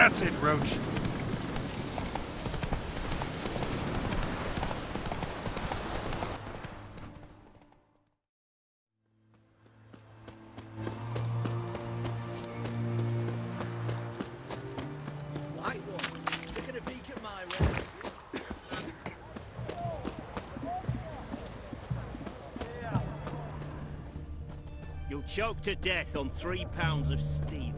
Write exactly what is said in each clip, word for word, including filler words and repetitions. That's it, Roach. Choked to death on three pounds of steel.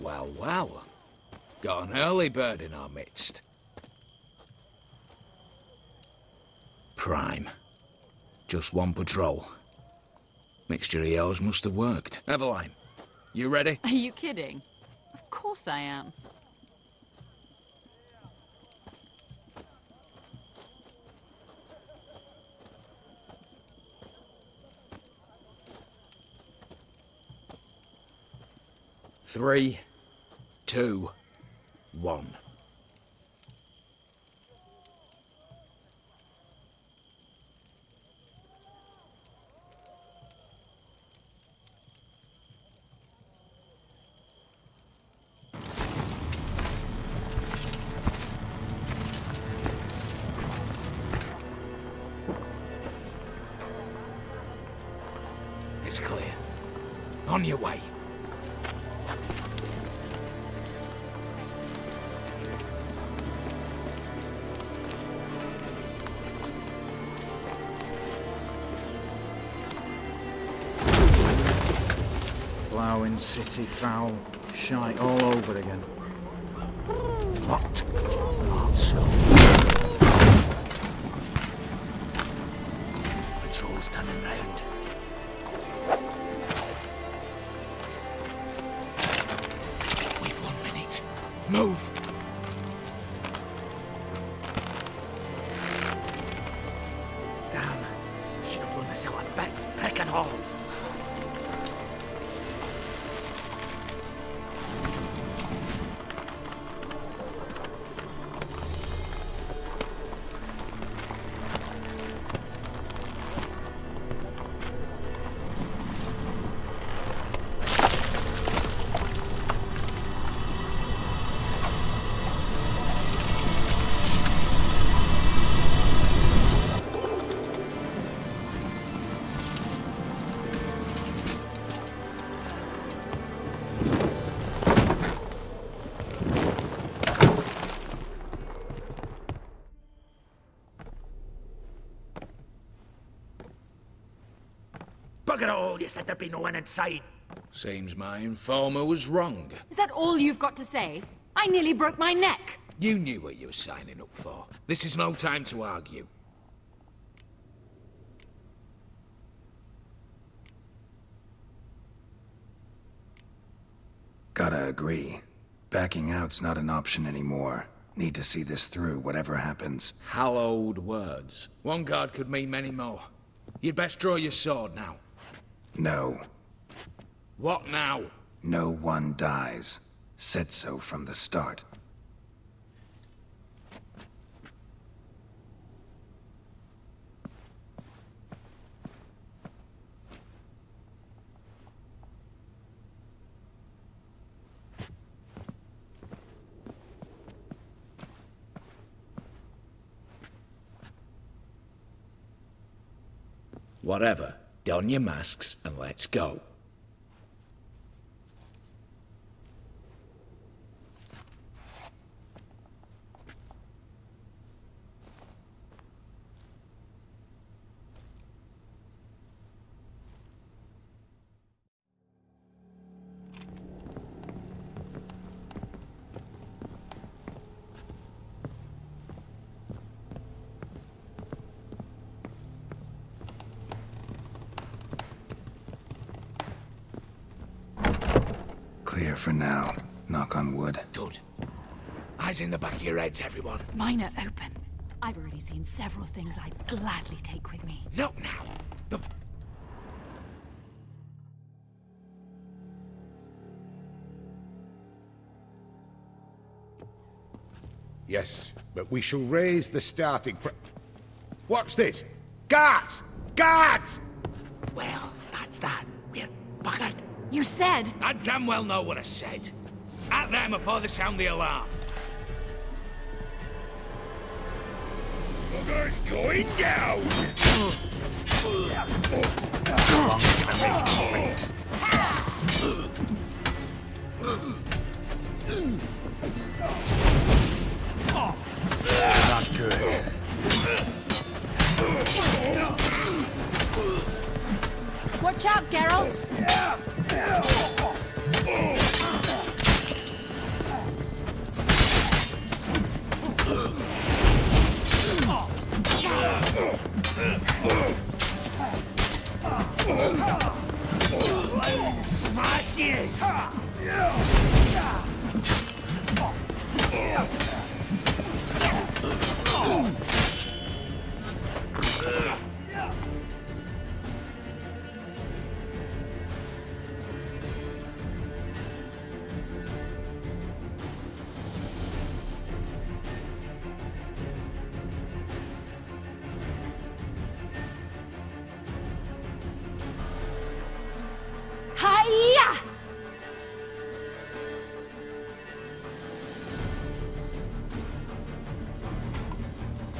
Wow, wow. Got an early bird in our midst. Prime. Just one patrol. Mixture of yours must have worked. Eveline, you ready? Are you kidding? Of course I am. Three... Two, one. It's clear. On your way. City foul, shite all over again. What? Not so. Patrol's turning round. Wait one minute. Move! Damn. Should have blown this out of bits, prick and all. Bugger all, you said there'd be no one inside. Seems my informer was wrong. Is that all you've got to say? I nearly broke my neck. You knew what you were signing up for. This is no time to argue. Gotta agree. Backing out's not an option anymore. Need to see this through, whatever happens. Hallowed words. One guard could mean many more. You'd best draw your sword now. No. What now? No one dies. Said so from the start. Whatever. Don your masks and let's go. for now. Knock on wood. Good. Eyes in the back of your heads, everyone. Mine are open. I've already seen several things I'd gladly take with me. Not now. The... F yes, but we shall raise the starting pr- What's this? Guards! Guards! Well, that's that. We're buggered. You said... I damn well know what I said. At them before they sound the alarm. Bugger's going down! Not good. Watch out, Geralt! Smashes!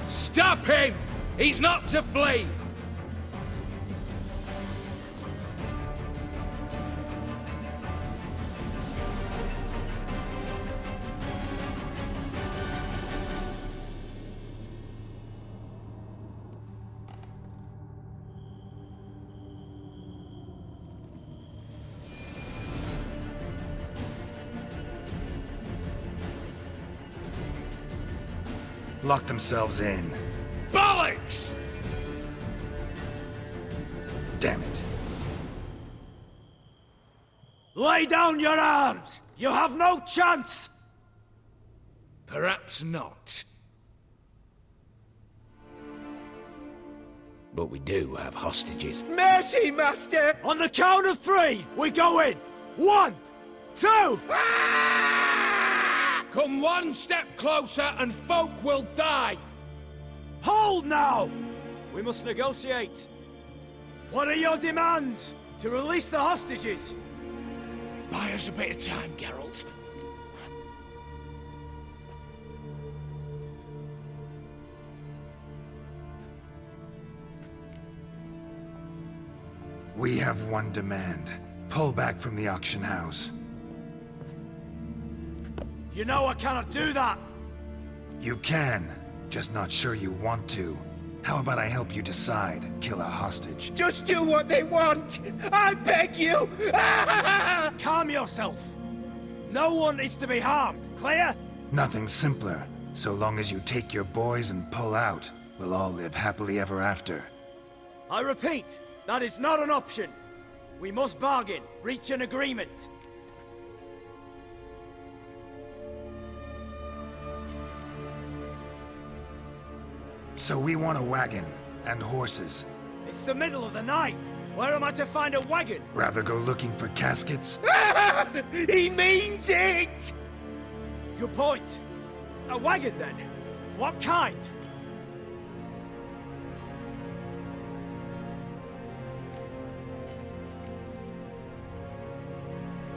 Stop him! He's not to flee! Lock themselves in. Bollocks! Damn it. Lay down your arms! You have no chance! Perhaps not. But we do have hostages. Mercy, Master! On the count of three, we go in! One, two... Ah! Come one step closer and folk will die! Hold now! We must negotiate. What are your demands? To release the hostages? Buy us a bit of time, Geralt. We have one demand. Pull back from the auction house. You know I cannot do that! You can. Just not sure you want to. How about I help you decide? Kill a hostage. Just do what they want! I beg you! Calm yourself. No one is to be harmed, clear? Nothing simpler. So long as you take your boys and pull out, we'll all live happily ever after. I repeat, that is not an option. We must bargain, reach an agreement. So we want a wagon, and horses. It's the middle of the night! Where am I to find a wagon? Rather go looking for caskets? He means it! Your point. A wagon, then? What kind?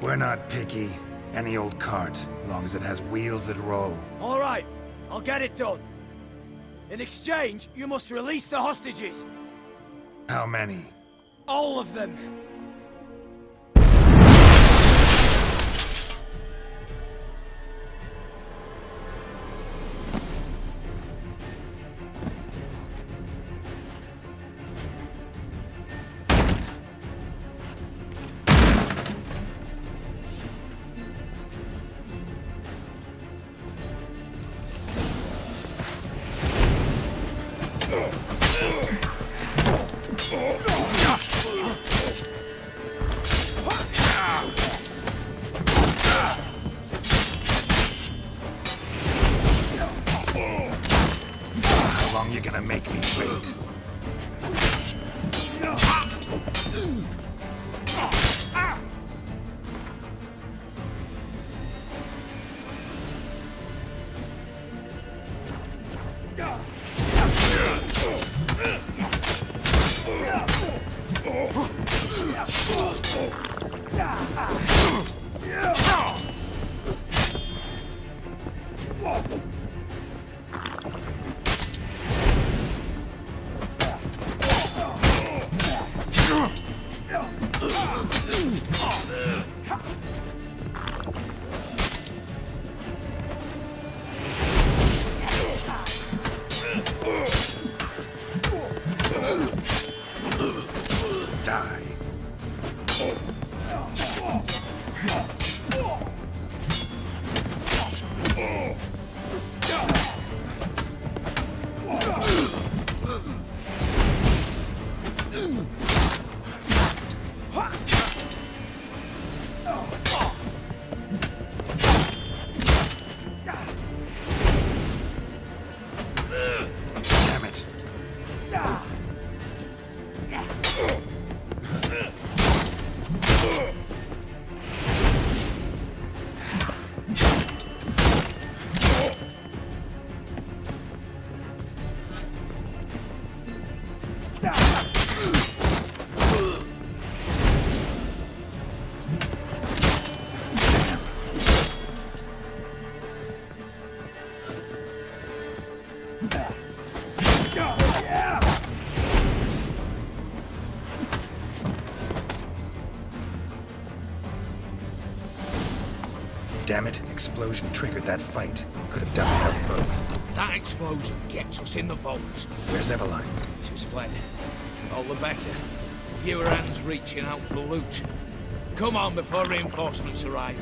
We're not picky. Any old cart, long as it has wheels that roll. All right. I'll get it done. In exchange, you must release the hostages. How many? All of them. Oh! gonna make me wait. Damn it, an explosion triggered that fight. Could have done without both. That explosion gets us in the vault. Where's Eveline? She's fled. All the better. Fewer hands reaching out for loot. Come on before reinforcements arrive.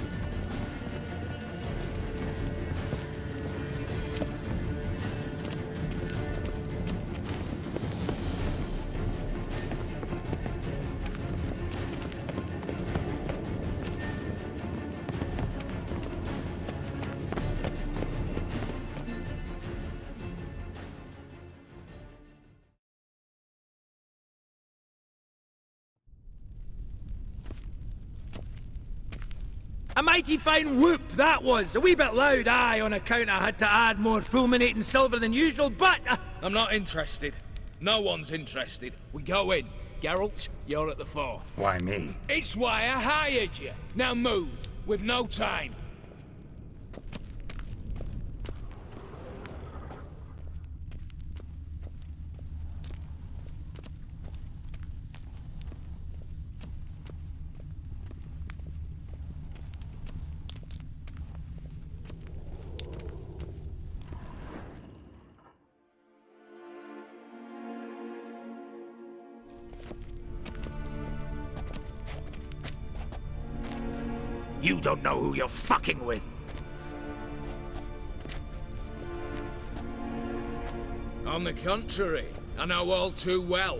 A mighty fine whoop that was. A wee bit loud, aye, on account I had to add more fulminating silver than usual, but... Uh... I'm not interested. No one's interested. We go in. Geralt, you're at the fore. Why me? It's why I hired you. Now move. We've no time. You don't know who you're fucking with! On the contrary, I know all too well.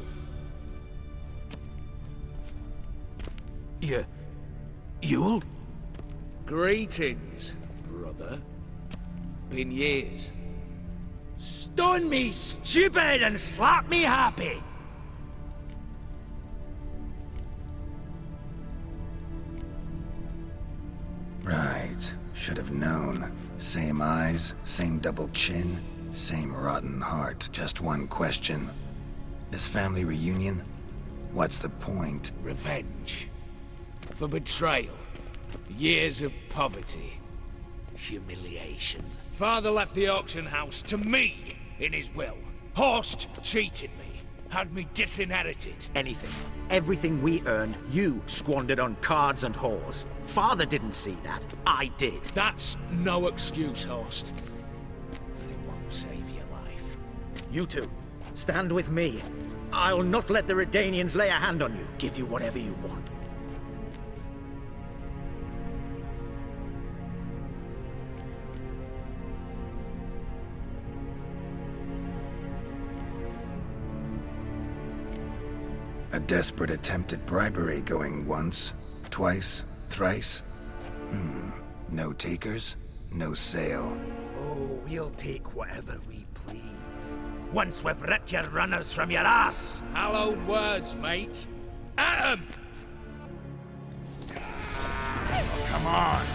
You... Ewald? Greetings, brother. Been years. Stone me stupid and slap me happy! Right. Should have known. Same eyes, same double chin, same rotten heart. Just one question. This family reunion? What's the point? Revenge. For betrayal. Years of poverty. Humiliation. Father left the auction house to me in his will. Horst cheated me. Had me disinherited. Anything. Everything we earned, you squandered on cards and whores. Father didn't see that. I did. That's no excuse, Horst. But it won't save your life. You two, stand with me. I'll not let the Redanians lay a hand on you. Give you whatever you want. A desperate attempt at bribery going once, twice, thrice. Hmm. No takers, no sale. Oh, we'll take whatever we please. once we've ripped your runners from your ass. Hallowed words, mate. At 'em! Oh, come on.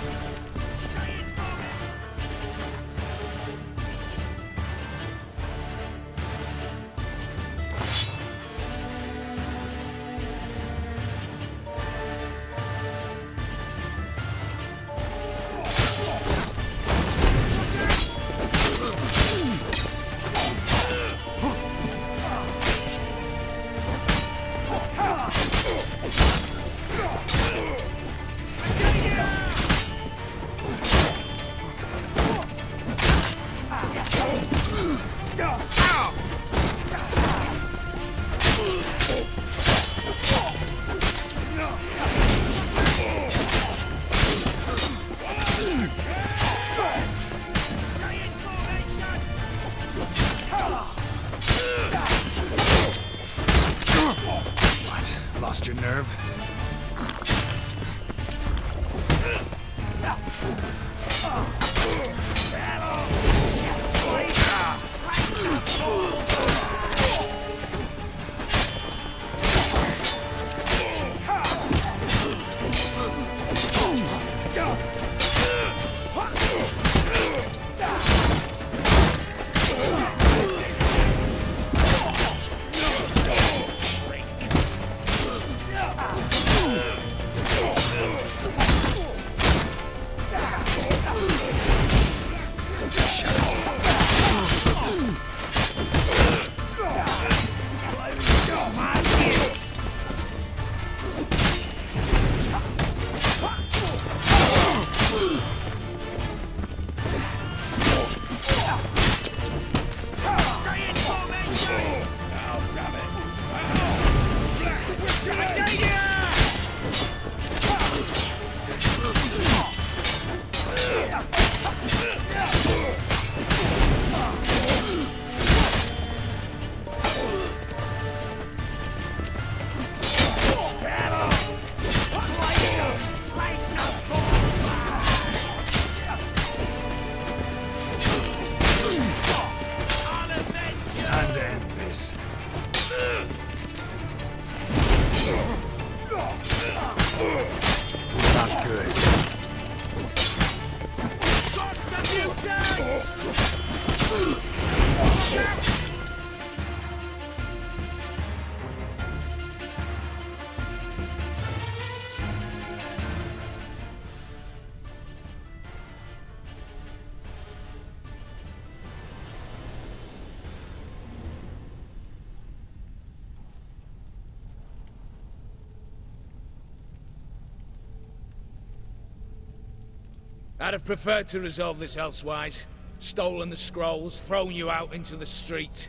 I'd have preferred to resolve this elsewise. Stolen the scrolls, thrown you out into the street.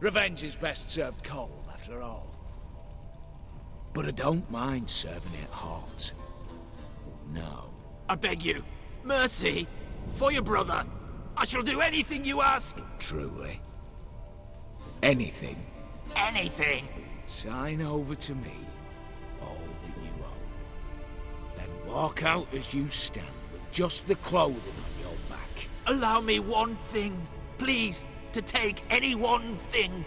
Revenge is best served cold, after all. But I don't mind serving it hot. No. I beg you, mercy, for your brother. I shall do anything you ask. Truly. Anything. Anything. Sign over to me all that you own. Then walk out as you stand. Just the clothing on your back. Allow me one thing, please, to take any one thing.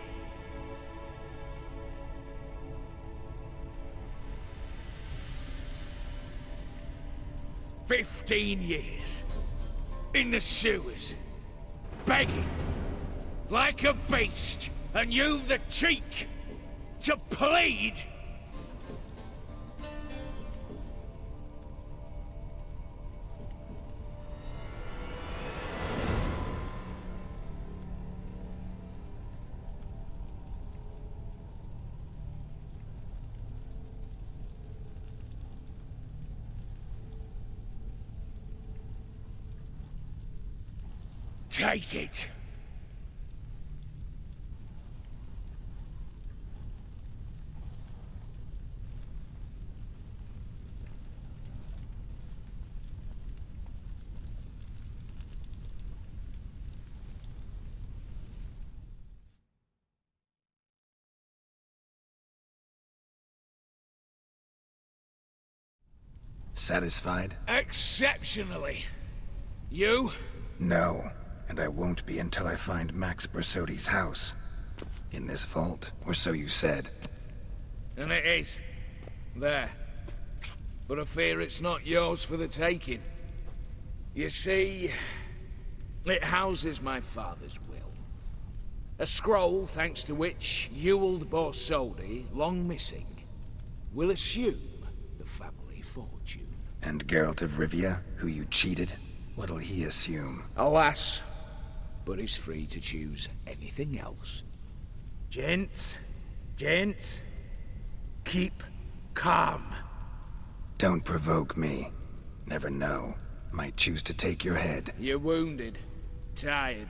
Fifteen years. In the sewers. Begging. Like a beast. And you've the cheek to plead. Take it. Satisfied? Exceptionally. You? No. And I won't be until I find Max Borsodi's house. In this vault, or so you said. And it is. There. But I fear it's not yours for the taking. You see, it houses my father's will. A scroll, thanks to which Ewald Borsodi, long missing, will assume the family fortune. And Geralt of Rivia, who you cheated, what'll he assume? Alas, but he's free to choose anything else. Gents, gents, keep calm. Don't provoke me. Never know. Might choose to take your head. You're wounded, tired.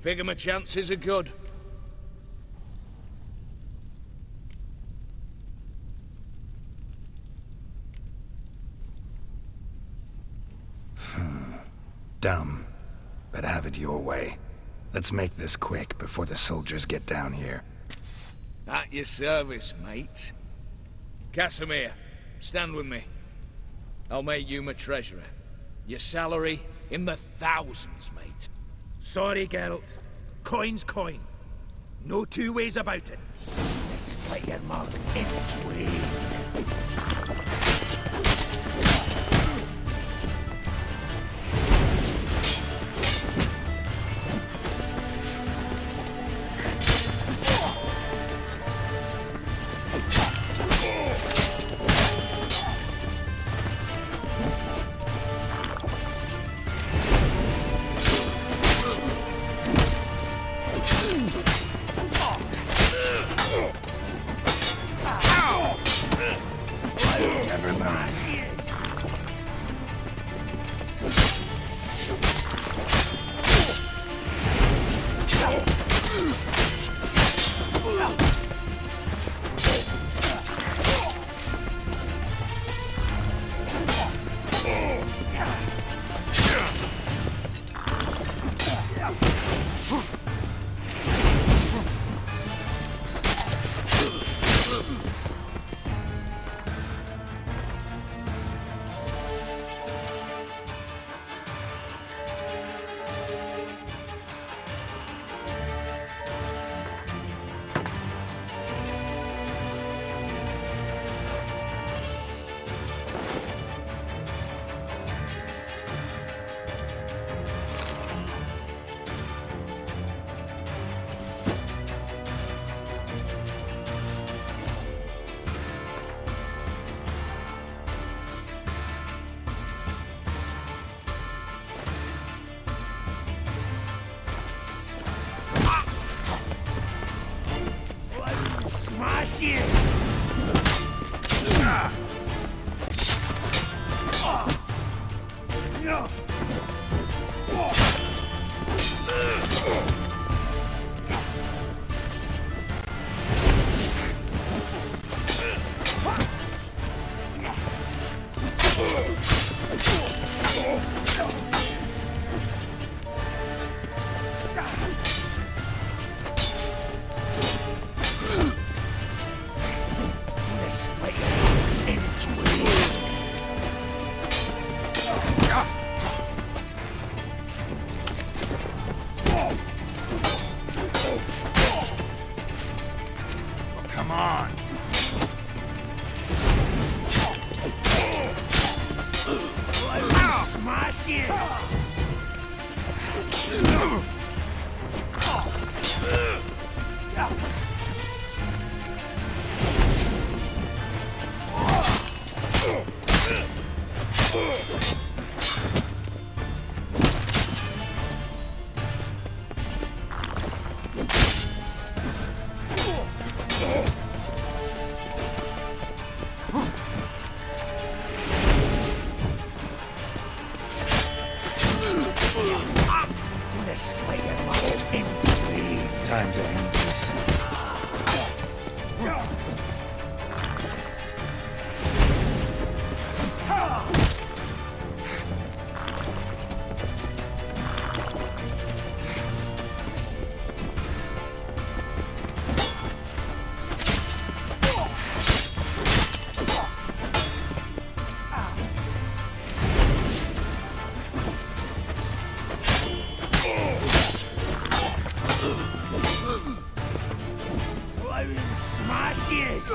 Figure my chances are good. Hmm. Dumb, but have it your way. Let's make this quick before the soldiers get down here. At your service, mate. Casimir, stand with me. I'll make you my treasurer. Your salary in the thousands, mate. Sorry, Geralt. Coin's coin. No two ways about it. This fire mark its way. Ugh! Yes!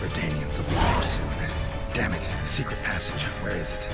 Redanians will be there soon. Damn it. Secret passage. Where is it?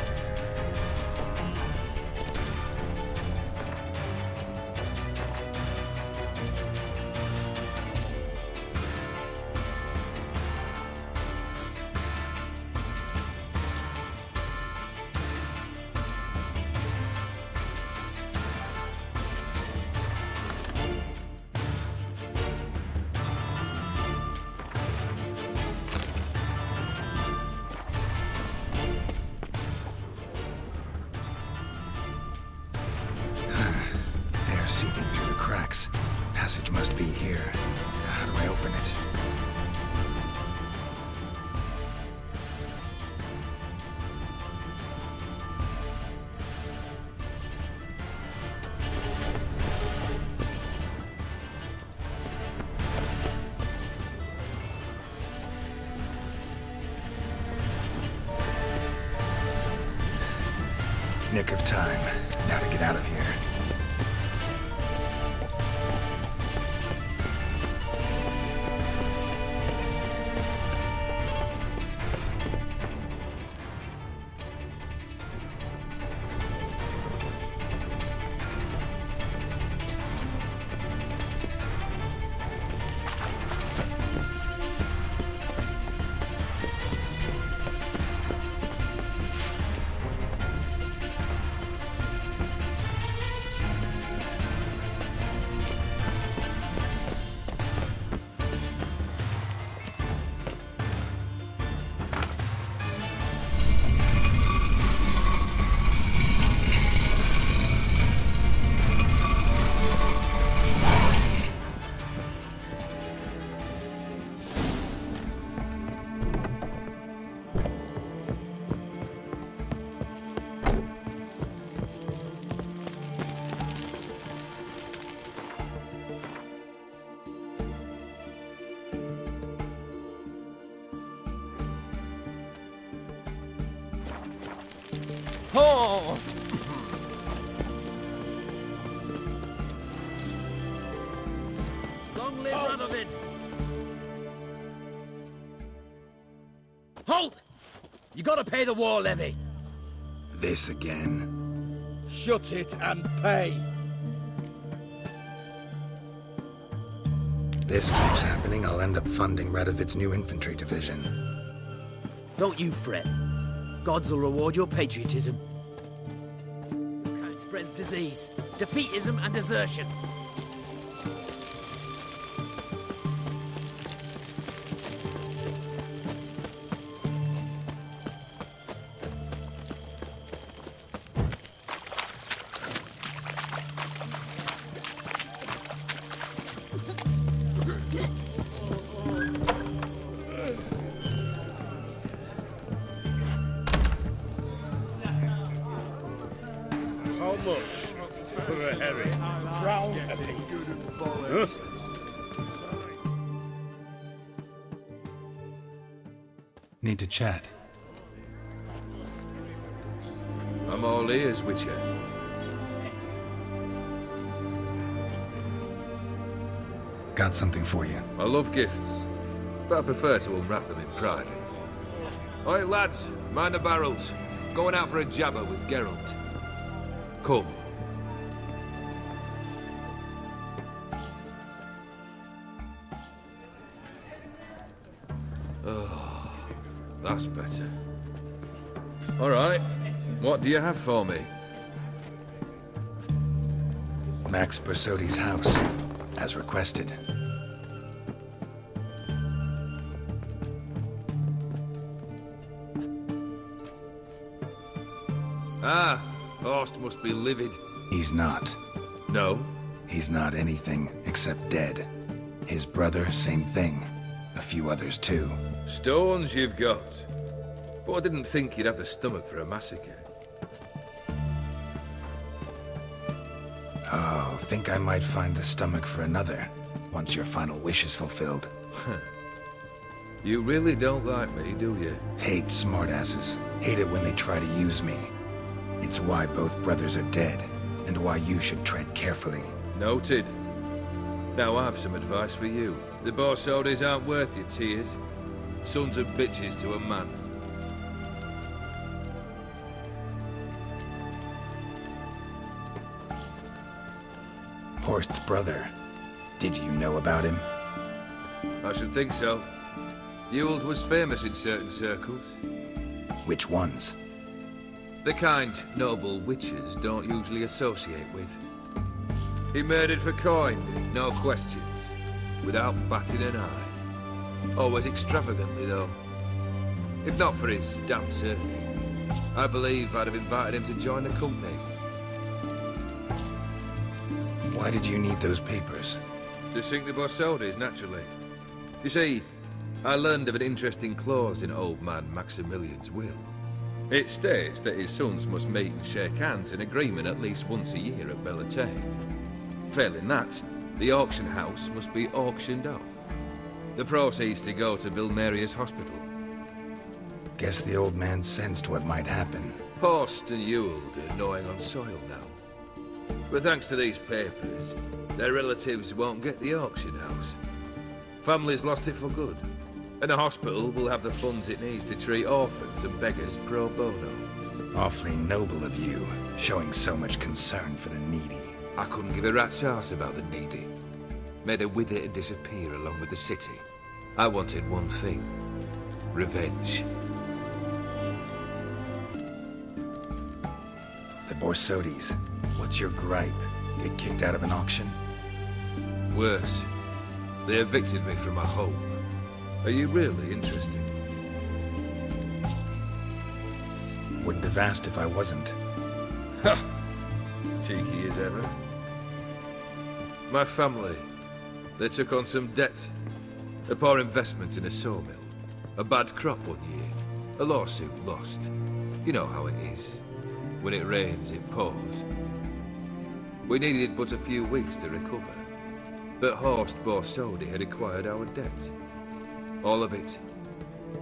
Nick of time. Now to get out of here. Oh! Long live Radovid! Halt! You gotta pay the war levy. This again. Shut it and pay. This keeps happening, I'll end up funding Radovid's new infantry division. Don't you fret. Gods will reward your patriotism. It spreads disease, defeatism, and desertion. Need to chat. I'm all ears, Witcher. Got something for you. I love gifts, but I prefer to unwrap them in private. All right, lads, mind the barrels. Going out for a jabber with Geralt. Come. Oh, that's better. All right, what do you have for me? Max Borsodi's house, as requested. Ah, Horst must be livid. He's not. No? He's not anything except dead. His brother, same thing. A few others too. Stones you've got. But I didn't think you'd have the stomach for a massacre. Oh, think I might find the stomach for another, once your final wish is fulfilled. You really don't like me, do you? Hate smartasses. Hate it when they try to use me. It's why both brothers are dead, and why you should tread carefully. Noted. Now I've some advice for you. The Borsodis aren't worth your tears. Sons of bitches to a man. Horst's brother. Did you know about him? I should think so. Ewald was famous in certain circles. Which ones? The kind noble witches don't usually associate with. He murdered for coin, no questions, without batting an eye. Always extravagantly, though. If not for his damn surname, I believe I'd have invited him to join the company. Why did you need those papers? To sink the Borsodis, naturally. You see, I learned of an interesting clause in old man Maximilian's will. It states that his sons must meet and shake hands in agreement at least once a year at Bellatay. Failing that, the auction house must be auctioned off. The proceeds to go to Vilmeria's hospital. Guess the old man sensed what might happen. Horst and Ewald are gnawing on soil now. But thanks to these papers, their relatives won't get the auction house. Family's lost it for good, and the hospital will have the funds it needs to treat orphans and beggars pro bono. Awfully noble of you, showing so much concern for the needy. I couldn't give a rat's arse about the needy. Made her wither and disappear along with the city. I wanted one thing. Revenge. The Borsodis. What's your gripe? Get kicked out of an auction? Worse. They evicted me from my home. Are you really interested? Wouldn't have asked if I wasn't. Ha! Cheeky as ever. My family. They took on some debt. A poor investment in a sawmill. A bad crop one year. A lawsuit lost. You know how it is. When it rains, it pours. We needed but a few weeks to recover, but Horst Borsodi had acquired our debt. All of it.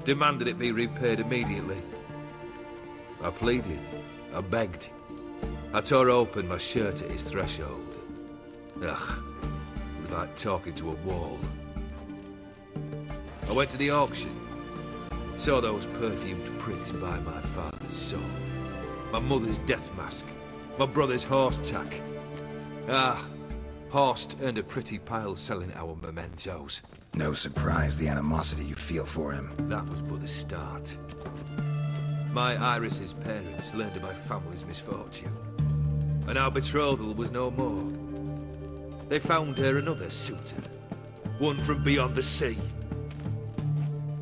Demanded it be repaid immediately. I pleaded. I begged. I tore open my shirt at his threshold. Ugh. It was like talking to a wall. I went to the auction. Saw those perfumed pricks buy my father's soul. My mother's death mask. My brother's horse tack. Ah, Horst earned a pretty pile selling our mementos. No surprise the animosity you feel for him. That was but the start. My Iris's parents learned of my family's misfortune, and our betrothal was no more. They found her another suitor, one from beyond the sea.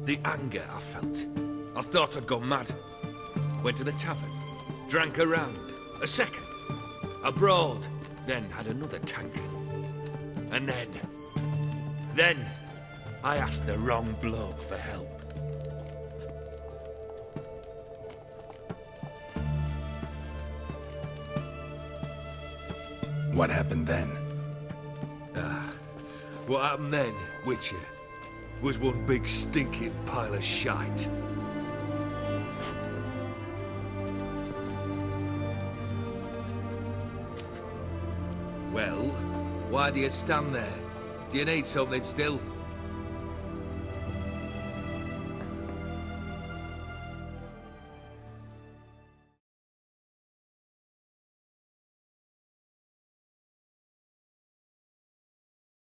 The anger I felt. I thought I'd gone mad. Went to the tavern, drank a round, a second, a broad. Then had another tankard. And then... Then, I asked the wrong bloke for help. What happened then? Ah, what happened then, Witcher, was one big stinking pile of shite. Well, why do you stand there? Do you need something still?